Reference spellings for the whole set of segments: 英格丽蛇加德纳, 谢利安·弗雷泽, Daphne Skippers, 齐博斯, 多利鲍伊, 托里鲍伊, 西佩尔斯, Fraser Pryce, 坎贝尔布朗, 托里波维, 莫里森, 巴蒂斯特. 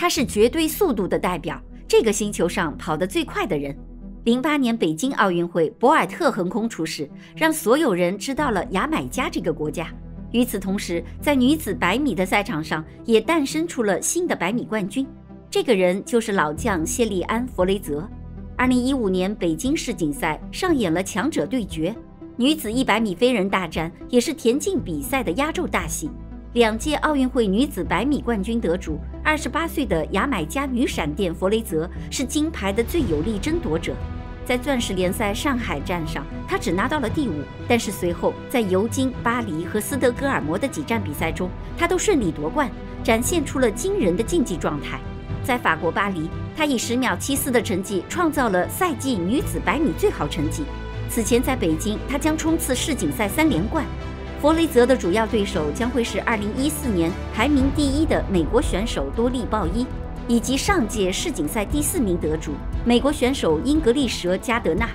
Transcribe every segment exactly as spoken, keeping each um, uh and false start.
他是绝对速度的代表，这个星球上跑得最快的人。零八年北京奥运会，博尔特横空出世，让所有人知道了牙买加这个国家。与此同时，在女子百米的赛场上，也诞生出了新的百米冠军。这个人就是老将谢利安·弗雷泽。二零一五年北京世锦赛上演了强者对决，女子一百米飞人大战也是田径比赛的压轴大戏。两届奥运会女子百米冠军得主，二十八岁的牙买加女闪电弗雷泽是金牌的最有力争夺者。在钻石联赛上海站上，她只拿到了第五，但是随后在尤金、巴黎和斯德哥尔摩的几站比赛中，她都顺利夺冠，展现出了惊人的竞技状态。在法国巴黎，她以十秒七四的成绩创造了赛季女子百米最好成绩。此前在北京，她将冲刺世锦赛三连冠。弗雷泽的主要对手将会是二零一四年排名第一的美国选手多利鲍伊，以及上届世锦赛第四名得主美国选手英格丽蛇加德纳。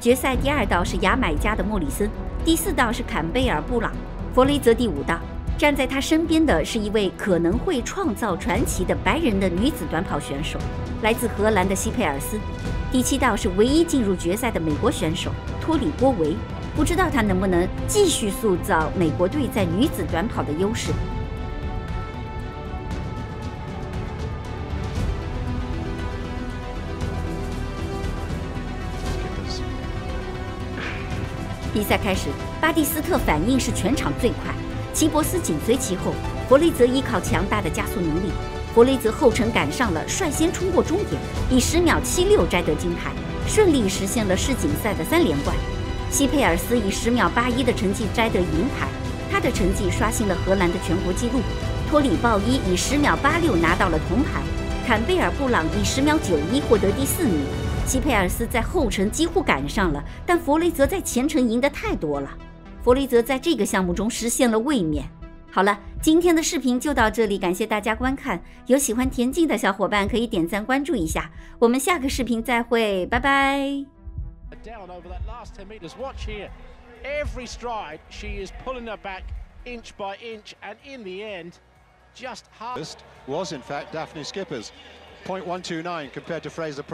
决赛第二道是牙买加的莫里森，第四道是坎贝尔布朗，弗雷泽第五道。站在他身边的是一位可能会创造传奇的白人的女子短跑选手，来自荷兰的西佩尔斯。第七道是唯一进入决赛的美国选手托里波维。不知道他能不能继续塑造美国队在女子短跑的优势。比赛开始，巴蒂斯特反应是全场最快，齐博斯紧随其后，弗雷泽依靠强大的加速能力，弗雷泽后程赶上了，率先冲过终点，以十秒七六摘得金牌，顺利实现了世锦赛的三连冠。西佩尔斯以十秒八一的成绩摘得银牌，他的成绩刷新了荷兰的全国纪录。托里鲍伊以十秒八六拿到了铜牌，坎贝尔布朗以十秒九一获得第四名。西佩尔斯在后程几乎赶上了，但弗雷泽在前程赢得太多了。弗雷泽在这个项目中实现了卫冕。好了，今天的视频就到这里，感谢大家观看。有喜欢田径的小伙伴可以点赞关注一下，我们下个视频再会，拜拜。Down over that last ten meters. Watch here, every stride she is pulling her back inch by inch, and in the end just hardest was in fact Daphne Skippers, point one two nine compared to Fraser Pryce.